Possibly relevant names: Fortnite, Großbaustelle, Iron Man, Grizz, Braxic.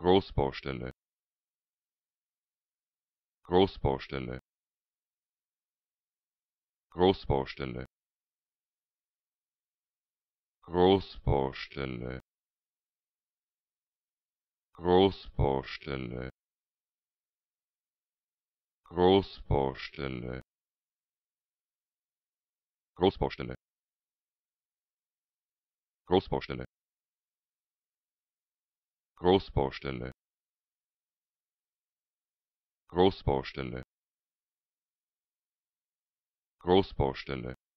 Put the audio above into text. Großbaustelle. Großbaustelle. Großbaustelle. Großbaustelle. Großbaustelle. Großbaustelle. Großbaustelle. Großbaustelle. Großbaustelle. Großbaustelle. Großbaustelle.